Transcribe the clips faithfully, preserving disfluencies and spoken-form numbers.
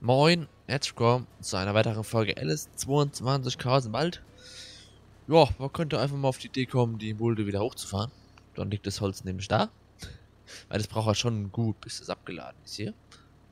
Moin, herzlich willkommen zu einer weiteren Folge L S zweiundzwanzig Chaos im Wald. Ja, man könnte einfach mal auf die Idee kommen, die Mulde wieder hochzufahren. Dann liegt das Holz nämlich da. Weil das braucht halt schon gut, bis das abgeladen ist hier.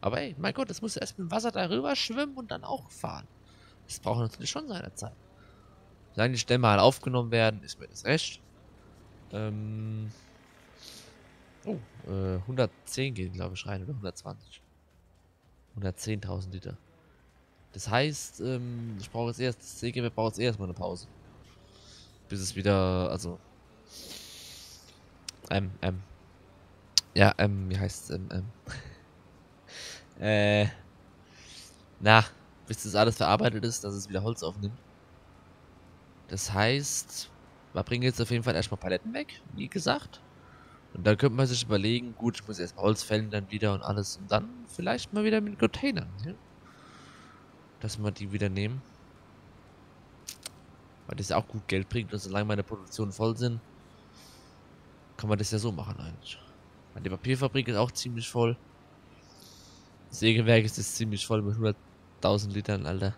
Aber ey, mein Gott, das muss erst mit dem Wasser darüber schwimmen und dann auch fahren. Das braucht natürlich schon seine Zeit. Solange die Stämme halt aufgenommen werden, ist mir das recht. Ähm. Oh, äh, hundertzehn gehen, glaube ich, rein, oder hundertzwanzig. hundertzehntausend Liter. Das heißt, ähm, ich brauche jetzt erst, das C G W braucht jetzt erstmal eine Pause. Bis es wieder, also. Ähm, ähm. Ja, ähm, wie heißt es, ähm, ähm. äh. Na, bis das alles verarbeitet ist, dass es wieder Holz aufnimmt. Das heißt, man bringt jetzt auf jeden Fall erstmal Paletten weg, wie gesagt. Und dann könnte man sich überlegen, gut, ich muss erstmal Holz fällen, dann wieder und alles. Und dann vielleicht mal wieder mit Containern. Ja? Dass wir die wieder nehmen. Weil das ja auch gut Geld bringt. Und solange meine Produktionen voll sind, kann man das ja so machen eigentlich. Weil die Papierfabrik ist auch ziemlich voll. Das Sägewerk ist jetzt ziemlich voll mit hunderttausend Litern, Alter.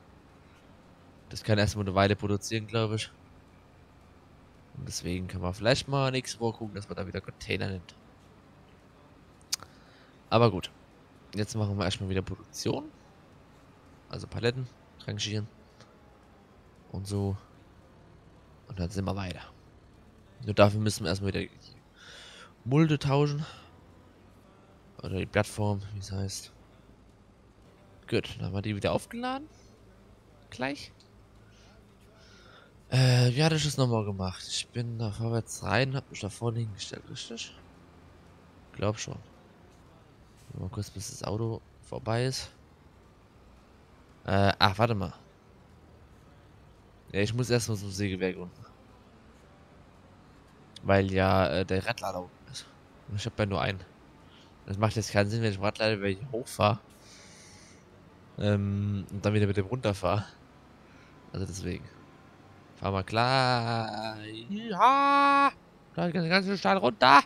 Das kann erstmal eine Weile produzieren, glaube ich. Und deswegen kann man vielleicht mal nächste Woche gucken, dass man da wieder Container nimmt. Aber gut. Jetzt machen wir erstmal wieder Produktion. Also Paletten rangieren. Und so. Und dann sind wir weiter. Nur dafür müssen wir erstmal wieder die Mulde tauschen. Oder die Plattform, wie es heißt. Gut, dann haben wir die wieder aufgeladen. Gleich. Äh, wie hatte ich das nochmal gemacht? Ich bin da vorwärts rein, hab mich da vorne hingestellt, richtig? Glaub schon. Mal kurz, bis das Auto vorbei ist. Äh, ach, warte mal. Ja, ich muss erstmal zum Sägewerk unten. Weil ja äh, der Radlader unten ist. Und ich hab ja nur einen. Das macht jetzt keinen Sinn, wenn ich Radlader welche hochfahre. Ähm, und dann wieder mit dem runterfahre. Also deswegen. Fahr mal klar. Ja. Da geht der ganze Stahl runter.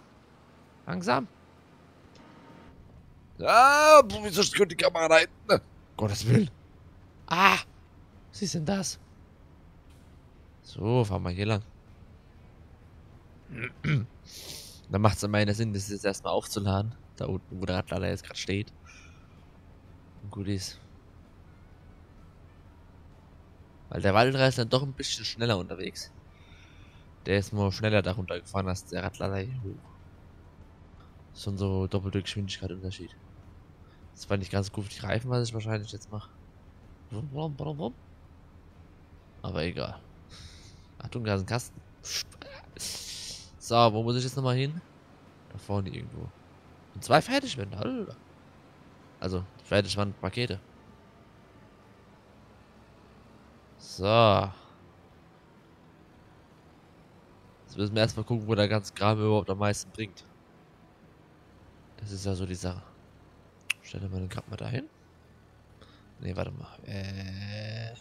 Langsam. Ah, wieso steht die Kamera da hinten? Gottes Willen. Ah. Was ist denn das? So, fahr mal hier lang. Dann macht es am meiner Sinn, das jetzt erstmal aufzuladen. Da unten, wo der Radlader jetzt gerade steht. Und gut ist. Weil der Waldreiter ist dann doch ein bisschen schneller unterwegs. Der ist mal schneller da runtergefahren als der Radlader hier hoch. Schon so doppelte Geschwindigkeit Unterschied. Das war nicht ganz gut für die Reifen, was ich wahrscheinlich jetzt mache. Aber egal. Achtung, da ist ein Kasten. So, wo muss ich jetzt nochmal hin? Da vorne irgendwo. Und zwei Fertigwände, oder? Also, fertig waren Pakete. So. Jetzt müssen wir erstmal gucken, wo der ganze Kram überhaupt am meisten bringt. Das ist ja so die Sache. Stellen wir den Kram mal dahin. Ne, warte mal. Äh.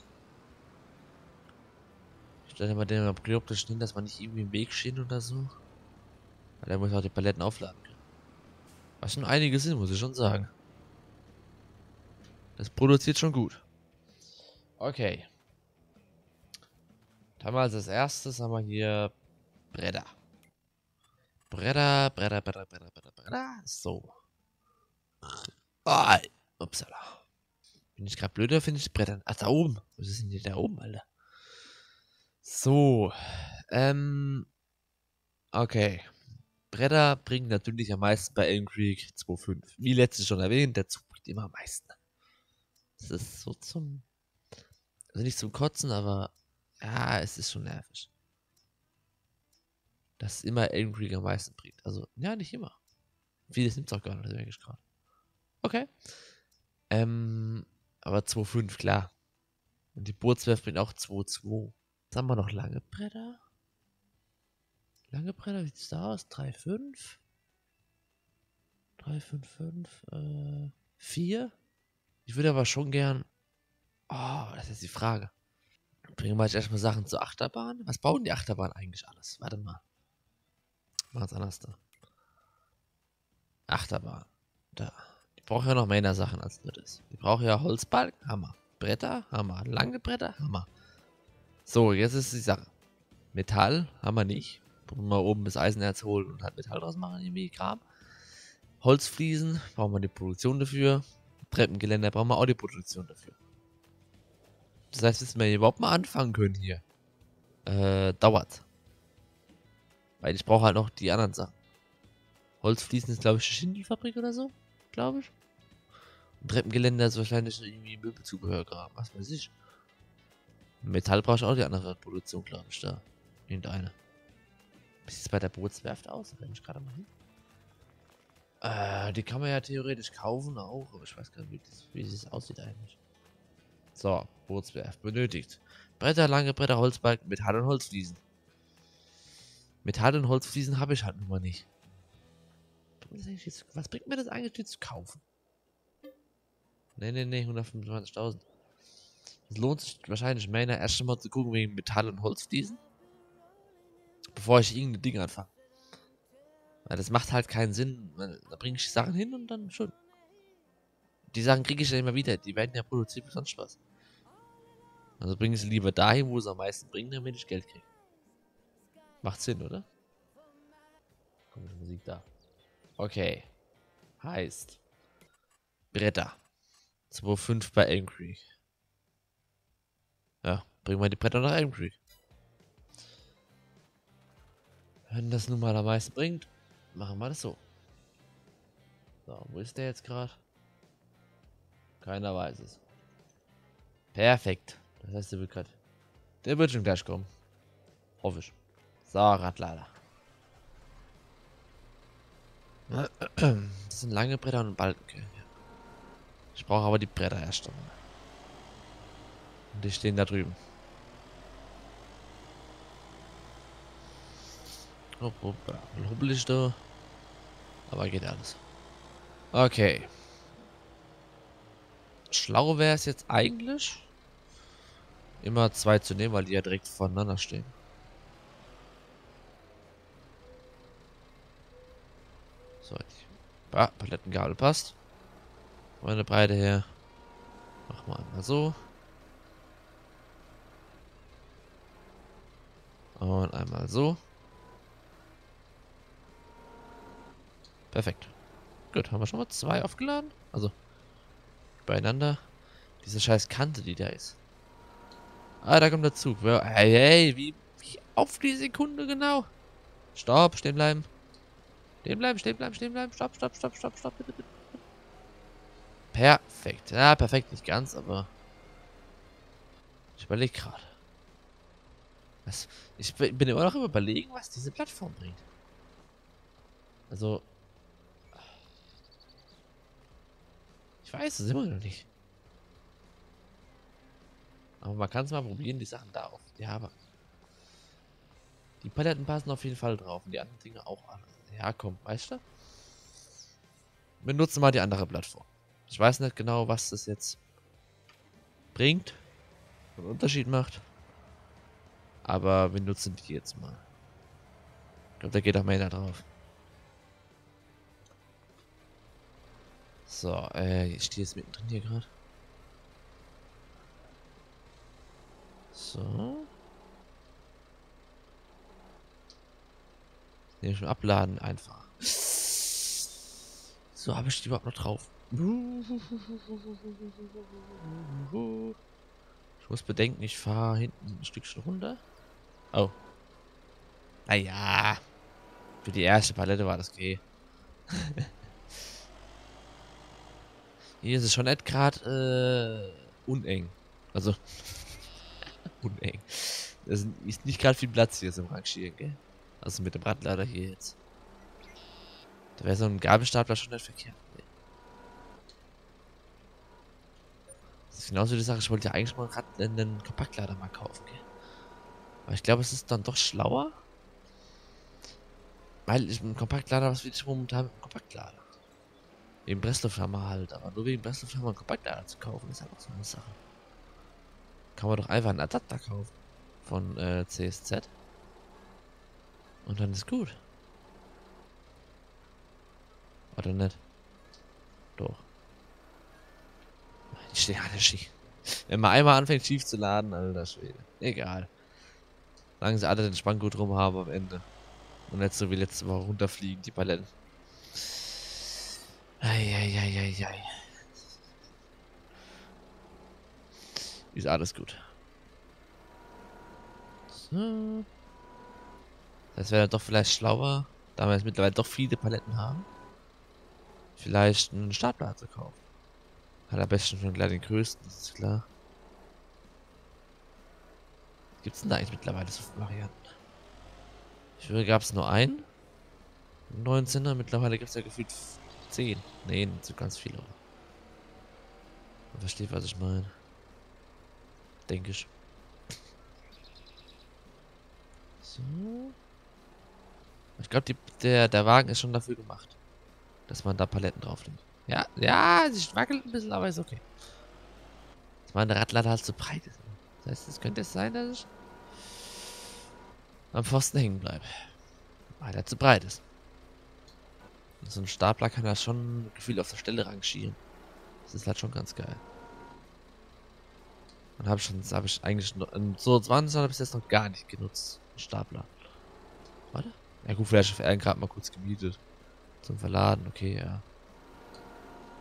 Stellen wir den mal prioristisch hin, dass man nicht irgendwie im Weg steht oder so. Weil der muss auch die Paletten aufladen können. Was schon einige sind, muss ich schon sagen. Das produziert schon gut. Okay. Haben wir also als erstes haben wir hier Bretter. Bretter, Bretter, Bretter, Bretter, Bretter, Bretter. So. Oh, upsala. Bin ich gerade blöd oder finde ich die Bretter? Ach, da oben. Was ist denn hier da oben, Alter? So. Ähm. Okay. Bretter bringen natürlich am meisten bei Elm Creek zwei Komma fünf. Wie letztens schon erwähnt, der Zug bringt immer am meisten. Das ist so zum. Also nicht zum Kotzen, aber. Ja, es ist schon nervig. Dass immer Elm Creek am meisten bringt. Also, ja, nicht immer. Vieles nimmt es auch gar nicht, merke ich gerade. Okay. Ähm, aber zwei Komma fünf, klar. Und die Bootswerft bringt auch zwei Komma zwei. Jetzt haben wir noch lange Bretter. Lange Bretter, wie sieht es da aus? drei Komma fünf. drei Komma fünf fünf. Äh, vier. Ich würde aber schon gern. Oh, das ist jetzt die Frage. Bringen wir jetzt erstmal Sachen zur Achterbahn. Was bauen die Achterbahn eigentlich alles? Warte mal. Machen wir es anders da. Achterbahn. Da. Die brauche ja noch mehr Sachen als drittes. Ich brauche ja Holzbalken, Hammer. Bretter, Hammer. Lange Bretter, Hammer. So, jetzt ist die Sache. Metall haben wir nicht. Brauchen wir oben das Eisenerz holen und halt Metall draus machen, irgendwie Kram. Holzfliesen, brauchen wir die Produktion dafür. Treppengeländer brauchen wir auch die Produktion dafür. Das heißt, bis wir hier überhaupt mal anfangen können hier, äh, dauert. Weil ich brauche halt noch die anderen Sachen. Holzfliesen ist, glaube ich, eine Schindelfabrik oder so, glaube ich. Und Treppengeländer ist wahrscheinlich irgendwie Möbelzubehörkram, was weiß ich. Metall brauche ich auch die andere Produktion, glaube ich, da. Irgendeine. Wie sieht es bei der Bootswerft aus? Da kann ich gerade mal hin. Äh, die kann man ja theoretisch kaufen auch, aber ich weiß gar nicht, wie es aussieht eigentlich. So, Bootswerft benötigt. Bretter, lange Bretter, Holzbalken, Metall und Holzfliesen. Metall und Holzfliesen habe ich halt nun mal nicht. Was bringt mir das eigentlich jetzt zu kaufen? Ne, ne, ne, hundertfünfundzwanzigtausend. Es lohnt sich wahrscheinlich mehr, erst mal zu gucken wegen Metall und Holzfliesen. Bevor ich irgendein Ding anfange. Weil das macht halt keinen Sinn. Da bringe ich die Sachen hin und dann schon. Die Sachen kriege ich ja immer wieder. Die werden ja produziert für sonst was. Also bringe ich sie lieber dahin, wo sie am meisten bringen, damit ich Geld kriege. Macht Sinn, oder? Komische Musik da. Okay. Heißt. Bretter. zwei Komma fünf bei Elm Creek. Ja, bringen wir die Bretter nach Elm Creek. Wenn das nun mal am meisten bringt, machen wir das so. So, wo ist der jetzt gerade? Keiner weiß es. Perfekt. Das heißt, der wird gerade. Der wird schon gleich kommen. Hoffe ich. So, Radlader. Das sind lange Bretter und Balken. Ich brauche aber die Bretter erst einmal. Und die stehen da drüben. Hubbelig da. Aber geht alles. Okay. Schlau wäre es jetzt eigentlich, immer zwei zu nehmen, weil die ja direkt voneinander stehen. So, die ah, Palettengabel passt. Meine Breite her. Machen wir einmal so. Und einmal so. Perfekt. Gut, haben wir schon mal zwei aufgeladen. Also, beieinander. Diese scheiß Kante, die da ist. Ah, da kommt der Zug. Hey, hey, wie, wie auf die Sekunde genau. Stopp, stehen bleiben. Stehen bleiben, stehen bleiben, stehen bleiben. Stopp, stopp, stopp, stopp, stopp. Bitte, bitte. Perfekt. Ja, perfekt, nicht ganz, aber... Ich überlege gerade. Was? Ich bin immer noch überlegen, was diese Plattform bringt. Also... Ich weiß es immer noch nicht. Aber man kann es mal probieren, die Sachen da auf. Ja, aber. Die Paletten passen auf jeden Fall drauf. Und die anderen Dinge auch an. Ja, komm, weißt du? Wir nutzen mal die andere Plattform. Ich weiß nicht genau, was das jetzt bringt. Einen Unterschied macht. Aber wir nutzen die jetzt mal. Ich glaube, da geht auch mehr da drauf. So, äh, ich stehe jetzt mittendrin hier gerade. So. Den schon abladen einfach. So, habe ich die überhaupt noch drauf. Ich muss bedenken, ich fahre hinten ein Stückchen runter. Oh. Naja. Für die erste Palette war das okay. Hier ist es schon nicht gerade äh, uneng. Also, uneng. Es ist nicht gerade viel Platz hier zum Rangieren, gell? Also mit dem Radlader hier jetzt. Da wäre so ein Gabelstapler schon nicht verkehrt. Gell? Das ist genauso die Sache, ich wollte ja eigentlich mal einen Kompaktlader mal kaufen, gell? Aber ich glaube, es ist dann doch schlauer. Weil ich mit dem Kompaktlader, was will ich momentan mit dem Kompaktlader? Wegen Bresloff haben wir halt, aber nur wegen Bresloff haben wir einen Kompaktlader zu kaufen, ist einfach so eine Sache. Kann man doch einfach einen Adapter kaufen von äh, C S Z. Und dann ist gut. Oder nicht? Doch. Ja, das schief. Wenn man einmal anfängt schief zu laden, alter Schwede. Egal. Solange sie alle den Spanngurt rum haben am Ende. Und nicht so wie letzte Woche runterfliegen, die Paletten. Eieieiei. Ist alles gut. So. Das wäre doch vielleicht schlauer, da wir jetzt mittlerweile doch viele Paletten haben. Vielleicht einen Startplan zu kaufen. Hat am besten schon gleich den größten, das ist klar. Gibt's denn da eigentlich mittlerweile so viele Varianten? Ich würde, gab es nur einen. neunzehner, mittlerweile gibt es ja gefühlt zehn. Nee, zu ganz viele. Man versteht, was ich meine. Denke ich. So. Ich glaube, der, der Wagen ist schon dafür gemacht, dass man da Paletten drauf nimmt. Ja, ja, sie wackelt ein bisschen, aber ist okay. Ich meine, der Radlader halt so breit ist. Das heißt, es könnte es sein, dass ich am Pfosten hängen bleibe. Weil er zu breit ist. Und so ein Stapler kann er schon gefühlt auf der Stelle rangieren. Das ist halt schon ganz geil. Und habe ich schon, habe ich eigentlich noch, so zwanzig habe ich jetzt noch gar nicht genutzt. Ein Stapler. Warte. Ja gut, vielleicht auf Erden gerade mal kurz gemietet. Zum Verladen, okay, ja.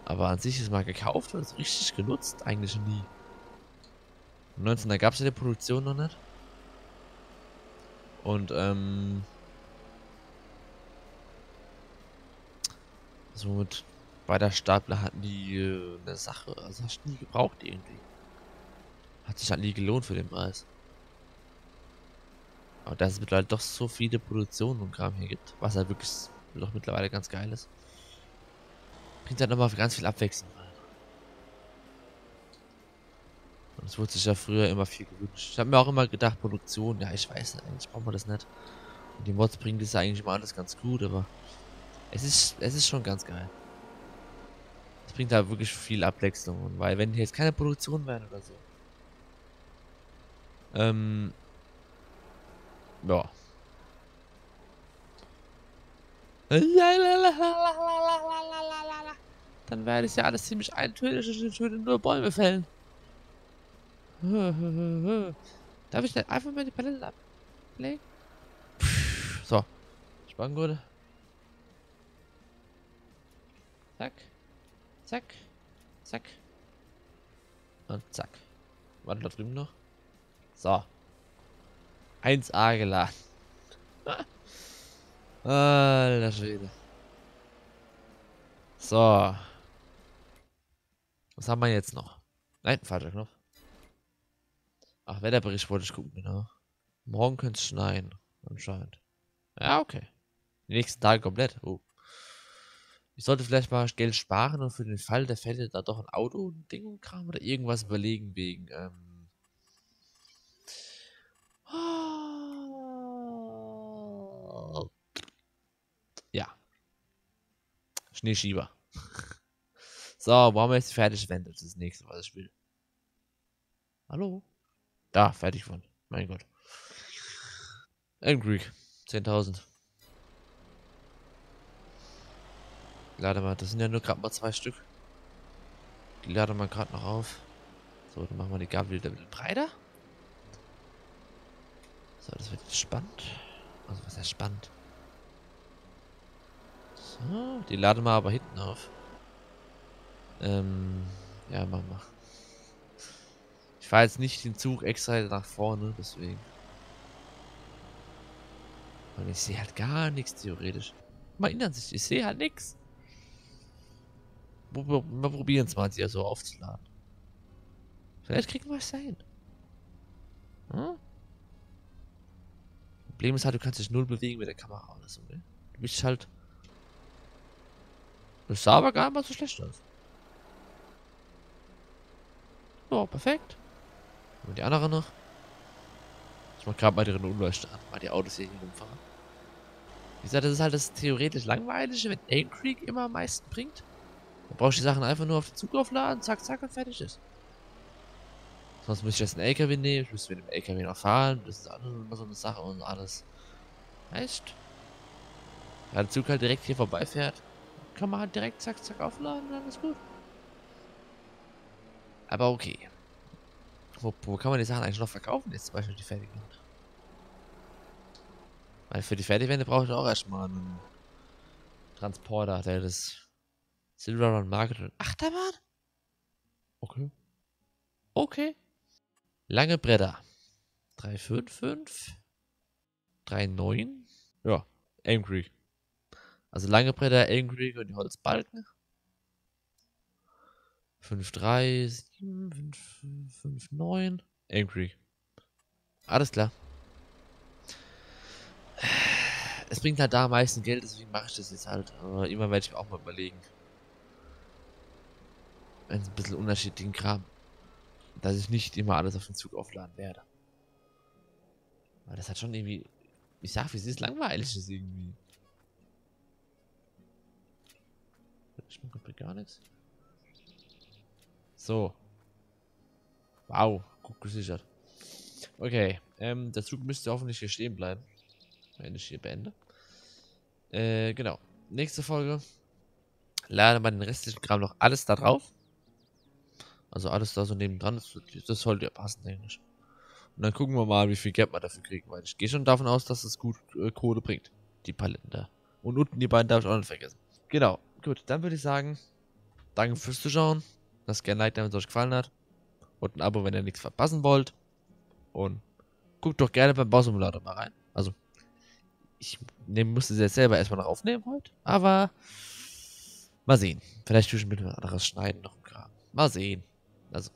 Aber an sich ist mal gekauft und ist richtig genutzt, eigentlich nie. neunzehn, da gab es ja die Produktion noch nicht. Und, ähm... somit bei der Stapler hatten die äh, eine Sache, also hast du nie gebraucht irgendwie. Hat sich halt nie gelohnt für den Preis. Aber dass es mittlerweile doch so viele Produktionen und Kram hier gibt, was halt wirklich doch mittlerweile ganz geil ist. Bringt halt nochmal ganz viel Abwechslung rein. Und es wurde sich ja früher immer viel gewünscht. Ich habe mir auch immer gedacht, Produktion, ja ich weiß nicht, eigentlich braucht man das nicht. Und die Mods bringen das ja eigentlich immer alles ganz gut, aber es ist, es ist schon ganz geil. Es bringt halt wirklich viel Abwechslung, und weil wenn hier jetzt keine Produktion wären oder so. Ähm... Ja. Dann wäre das ja alles ziemlich eintönig und ich würde nur Bäume fällen. Darf ich nicht einfach mal die Palette ablegen? So. Spanngurte. Zack. Zack. Zack. Und zack. Warte, da drüben noch. So. eins A geladen. Alter Schwede. So. Was haben wir jetzt noch? Nein, falscher Knopf. Ach, Wetterbericht wollte ich gucken, genau. Morgen könnte es schneien, anscheinend. Ja, okay. Die nächsten Tage komplett. Oh. Ich sollte vielleicht mal Geld sparen und für den Fall der Fälle da doch ein Auto, ein Ding und Kram oder irgendwas überlegen wegen, ähm, ja. Schneeschieber. So, brauchen wir jetzt die fertige Wende. Das ist das nächste, was ich will. Hallo? Da, fertig von. Mein Gott. Elm Creek. zehntausend. Lade mal, das sind ja nur gerade mal zwei Stück. Die laden wir gerade noch auf. So, dann machen wir die Gabel wieder ein bisschen breiter. So, das wird spannend. Also, was ist spannend? Die laden wir aber hinten auf. Ähm, ja, mach mal. Ich fahre jetzt nicht den Zug extra nach vorne, deswegen. Und ich sehe halt gar nichts, theoretisch. Mal erinnern sich, ich sehe halt nichts. Wir probieren es mal, sie ja so aufzuladen. Vielleicht kriegen wir es da hin. Hm? Problem ist halt, du kannst dich null bewegen mit der Kamera oder so, ne? Du bist halt... Das sah aber gar nicht mal so schlecht aus. So, perfekt. Und die andere noch. Ich mach gerade mal die Renault-Leuchte an, weil die Autos hier rumfahren. Wie gesagt, das ist halt das theoretisch Langweilige, wenn Elm Creek immer am meisten bringt. Dann brauchst du die Sachen einfach nur auf den Zug aufladen, zack, zack und fertig ist. Sonst müsste ich jetzt einen L K W nehmen, ich müsste mit dem L K W noch fahren. Das ist alles immer so eine Sache und alles. Echt? Ja, der Zug halt direkt hier vorbeifährt. Kann man halt direkt zack zack aufladen, dann ist gut. Aber okay. Wo, wo kann man die Sachen eigentlich noch verkaufen? Jetzt zum Beispiel die Fertigwände. Weil für die Fertigwände brauche ich auch erstmal einen Transporter, der das Silveron Market und Achtermann? Okay. Okay. Lange Bretter. drei fünf fünf. drei neun. Ja, Elm Creek. Also lange Bretter, Elm Creek und die Holzbalken. fünf drei sieben fünf fünf neun. Elm Creek. Alles klar. Es bringt halt da am meisten Geld, deswegen mache ich das jetzt halt. Aber immer werde ich auch mal überlegen. Wenn es ein bisschen unterschiedlichen Kram. Dass ich nicht immer alles auf den Zug aufladen werde. Weil das hat schon irgendwie. Ich sag, wie es ist, langweilig ist irgendwie. Ich mache gar nichts. So. Wow, gut gesichert. Okay, ähm, der Zug müsste hoffentlich hier stehen bleiben, wenn ich hier beende. Äh, genau. Nächste Folge. Lade mal den restlichen Kram noch alles da drauf. Also alles da so nebendran. Das, das sollte ja passen, denke ich. Und dann gucken wir mal, wie viel Geld wir dafür kriegen. Weil ich gehe schon davon aus, dass das gut äh, Kohle bringt. Die Paletten da. Und unten die beiden darf ich auch nicht vergessen. Genau. Gut, dann würde ich sagen, danke fürs Zuschauen. Lasst gerne ein Like da, wenn es euch gefallen hat. Und ein Abo, wenn ihr nichts verpassen wollt. Und guckt doch gerne beim Bausimulator mal rein. Also, ich ne, musste es jetzt selber erstmal noch aufnehmen heute. Aber, mal sehen. Vielleicht tue ich ein bisschen was anderes schneiden noch im Kram. Mal sehen. Also,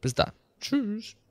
bis dann. Tschüss.